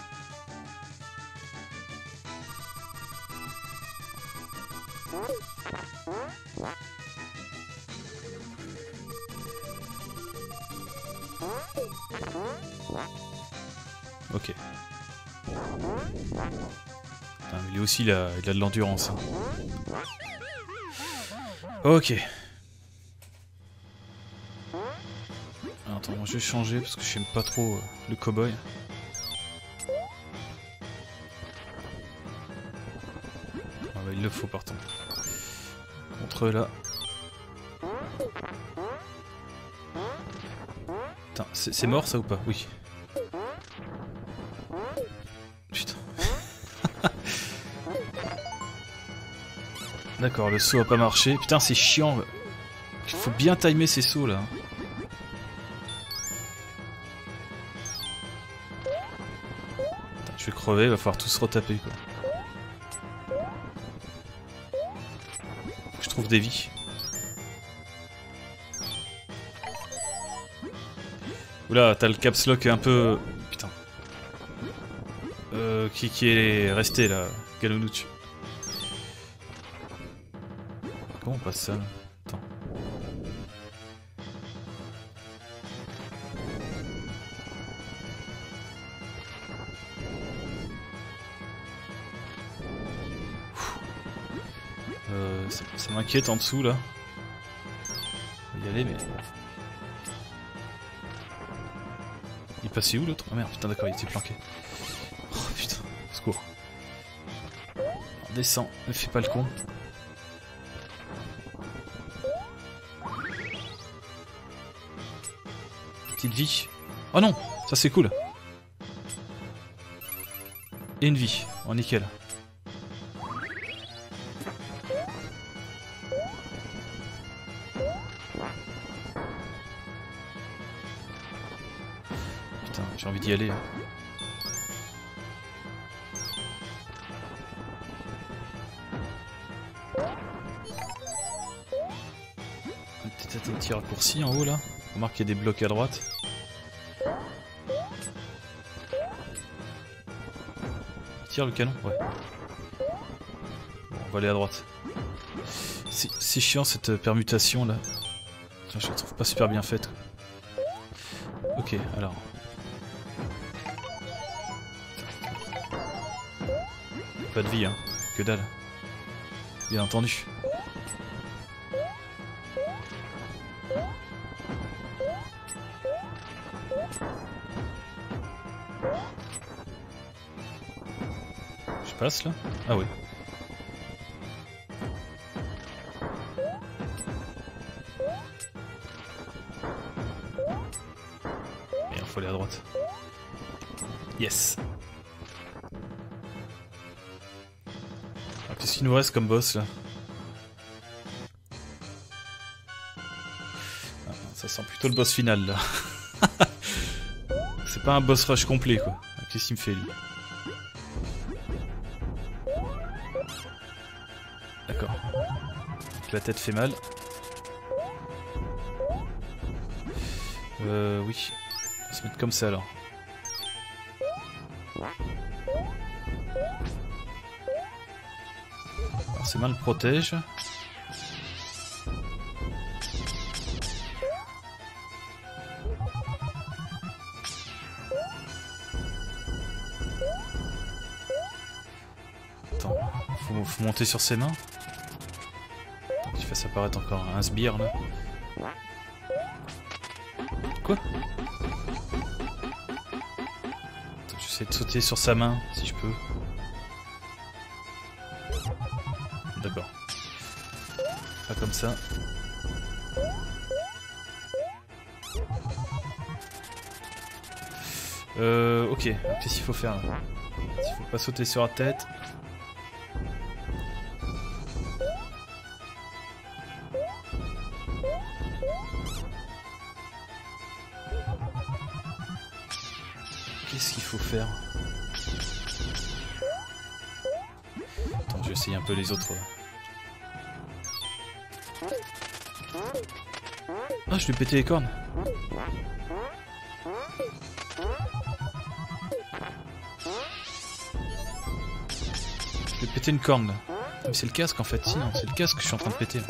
Ok. Putain, mais lui aussi il a, il a de l'endurance. Hein. Ok. Alors, attends, moi je vais changer parce que j'aime pas trop euh, le cowboy. Ah bah il le faut par contre. Contre là. Putain, c'est mort ça ou pas? Oui. D'accord, le saut a pas marché. Putain, c'est chiant. Il faut bien timer ces sauts là. Putain, je vais crever, il va falloir tous se retaper quoi. Faut que je trouve des vies. Oula, t'as le caps lock un peu. Putain. Euh, qui, qui est resté là, Galonouch. On passe ça là. Attends. Euh, ça, ça m'inquiète en dessous là. On va y aller mais. Il est passé où l'autre? Ah merde, putain d'accord, il était planqué. Oh putain, au secours. On descend, ne fais pas le con. Petite vie. Oh non, ça c'est cool. Et une vie, oh nickel. Putain, j'ai envie d'y aller. Hein. Peut-être un petit raccourci en haut là. Remarque qu'il y a des blocs à droite. Tire le canon, ouais. Bon, on va aller à droite. C'est chiant cette permutation là. Putain, je la trouve pas super bien faite. Ok, alors. Pas de vie, hein. Que dalle. bien entendu. Je passe là? Ah oui. Merde, faut aller à droite. Yes. Qu'est-ce qu'il nous reste comme boss là? Ah, ça sent plutôt le boss final là. C'est pas un boss rush complet quoi. Ah, qu'est-ce qu'il me fait lui? D'accord. La tête fait mal. Euh oui. On va se mettre comme ça alors. Ses mains le protègent. Attends, faut, faut monter sur ses mains. Attends qu'il fasse apparaître encore un sbire là. Quoi? J'essaie de sauter sur sa main si je peux. D'accord. Pas comme ça. Euh, ok. Qu'est-ce qu'il faut faire là? Il faut pas sauter sur la tête. Qu'est-ce qu'il faut faire? Attends, je vais essayer un peu les autres. Ah, je lui ai pété les cornes. Je lui ai pété une corne là. Mais c'est le casque en fait, si, non, c'est le casque que je suis en train de péter là.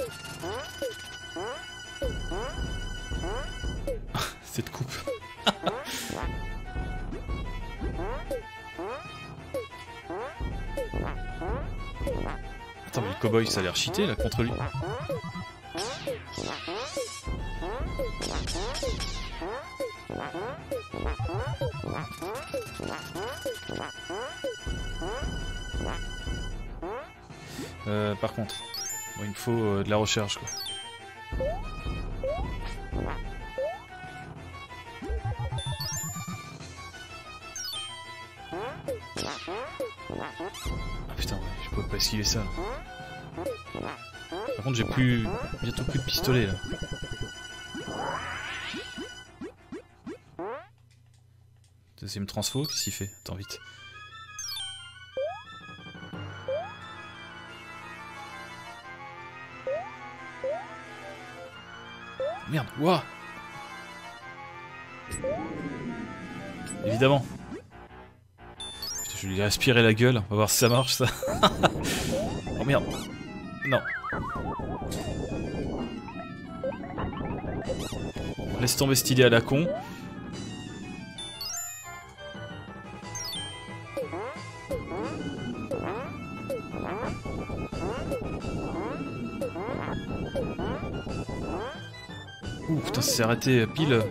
Cette coupe. Attends, mais le cow-boy ça a l'air cheaté là contre lui. Euh, par contre, bon, il me faut euh, de la recharge quoi. Ah putain, ouais, je peux pas esquiver ça. Par contre, j'ai plus, bientôt plus de pistolet là. Deuxième transfo, qu'est-ce qu'il fait? Attends vite. Merde, waouh! Évidemment. Putain, je vais lui aspirer la gueule, on va voir si ça marche ça. Oh merde. Non. On laisse tomber cette idée à la con. Ouh putain, ça s'est arrêté pile où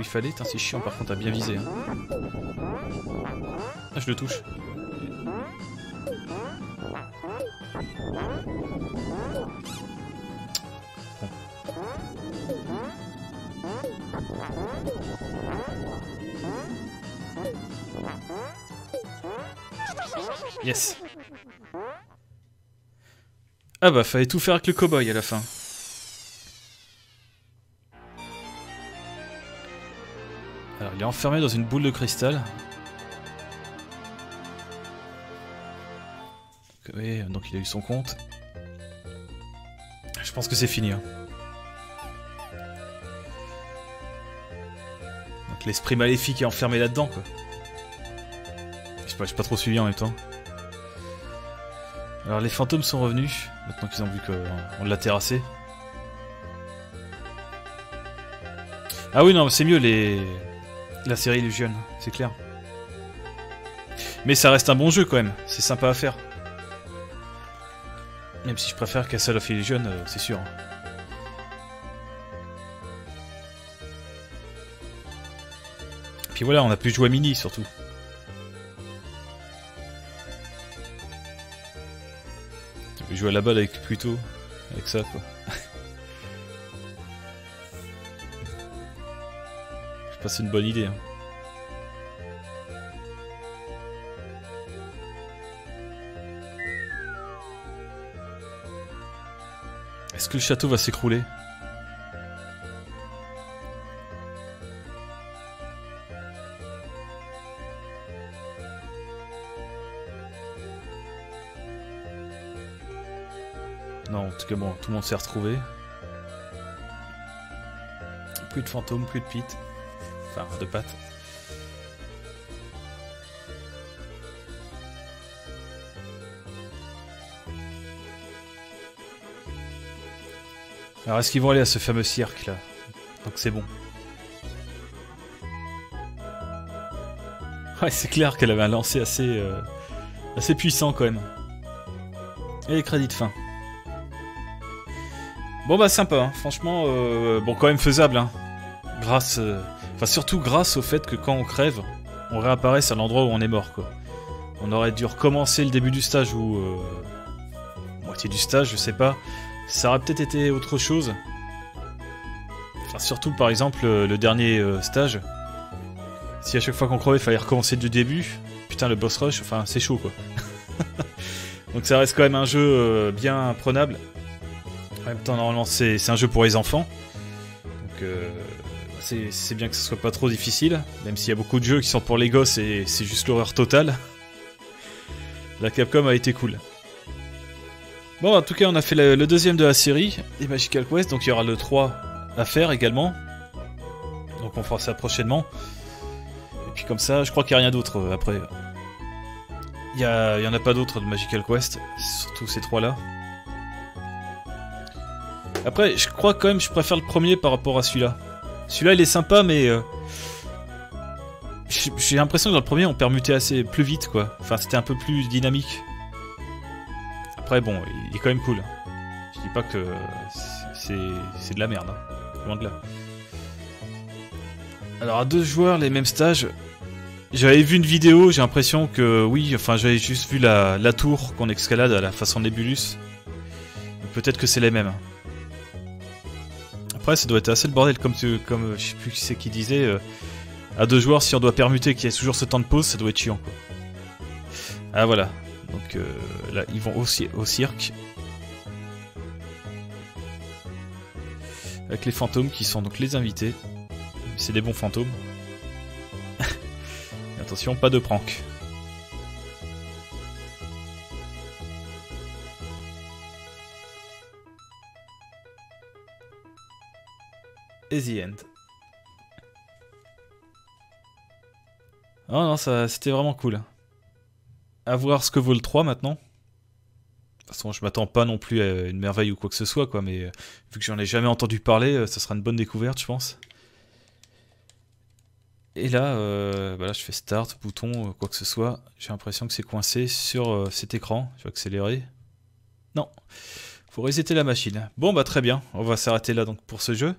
il fallait. Putain, c'est chiant par contre à bien viser. Hein. Ah, je le touche. Yes. Ah bah fallait tout faire avec le cow-boy à la fin. Alors il est enfermé dans une boule de cristal. Oui, donc il a eu son compte. Je pense que c'est fini. Hein. Donc l'esprit maléfique est enfermé là-dedans quoi. Je sais pas, j'ai pas trop suivi en même temps. Alors les fantômes sont revenus, maintenant qu'ils ont vu qu'on l'a terrassé. Ah oui non, c'est mieux les... la série Illusion, c'est clair. Mais ça reste un bon jeu quand même, c'est sympa à faire. Même si je préfère Castle of Illusion, euh, c'est sûr. Puis voilà, on a plus joué à Minnie surtout. Tu peux jouer à la balle avec Pluto, avec ça quoi. Je sais pas si c'est une bonne idée. Hein. Est-ce que le château va s'écrouler ? Non, en tout cas bon, tout le monde s'est retrouvé. Plus de fantômes, plus de Pete. Enfin, de pattes. Alors est-ce qu'ils vont aller à ce fameux cirque là? Donc c'est bon. Ouais, c'est clair qu'elle avait un lancer assez, euh, assez puissant quand même. Et les crédits de fin. Bon bah sympa, hein. Franchement, euh, bon quand même faisable. Hein. Grâce, euh, enfin surtout grâce au fait que quand on crève, on réapparaît à l'endroit où on est mort quoi. On aurait dû recommencer le début du stage ou euh, moitié du stage, je sais pas. Ça aurait peut-être été autre chose. Enfin, surtout par exemple le dernier stage. Si à chaque fois qu'on crevait, il fallait recommencer du début. Putain, le boss rush, enfin, c'est chaud quoi. Donc ça reste quand même un jeu bien prenable. En même temps, normalement, c'est un jeu pour les enfants. Donc euh, c'est bien que ce soit pas trop difficile. Même s'il y a beaucoup de jeux qui sont pour les gosses et c'est juste l'horreur totale. La Capcom a été cool. Bon, en tout cas, on a fait le, le deuxième de la série, des Magical Quest, donc il y aura le trois à faire également. Donc on fera ça prochainement. Et puis comme ça, je crois qu'il n'y a rien d'autre euh, après. Il n'y en a pas d'autre de Magical Quest, surtout ces trois-là. Après, je crois quand même je préfère le premier par rapport à celui-là. Celui-là, il est sympa, mais... Euh, j'ai l'impression que dans le premier, on permutait assez plus vite, quoi. Enfin, c'était un peu plus dynamique. Après bon, il est quand même cool. Je dis pas que c'est de la merde, hein. Loin de là. Alors à deux joueurs, les mêmes stages. J'avais vu une vidéo, j'ai l'impression que oui, enfin j'avais juste vu la, la tour qu'on escalade à la façon Nebulus. Peut-être que c'est les mêmes. Après ça doit être assez le bordel, comme, tu, comme je sais plus qui c'est qui disait. Euh, à deux joueurs, si on doit permuter qu'il y ait toujours ce temps de pause, ça doit être chiant quoi. Ah voilà. Donc euh, là, ils vont aussi au cirque. Avec les fantômes qui sont donc les invités. C'est des bons fantômes. Attention, pas de prank. Et the end. Oh non, ça, c'était vraiment cool. À voir ce que vaut le trois maintenant. De toute façon, je m'attends pas non plus à une merveille ou quoi que ce soit, quoi, mais euh, vu que j'en ai jamais entendu parler, euh, ça sera une bonne découverte, je pense. Et là, euh, bah là je fais start, bouton, euh, quoi que ce soit. J'ai l'impression que c'est coincé sur euh, cet écran. Je vais accélérer. Non. Faut resetter la machine. Bon, bah très bien. On va s'arrêter là donc pour ce jeu.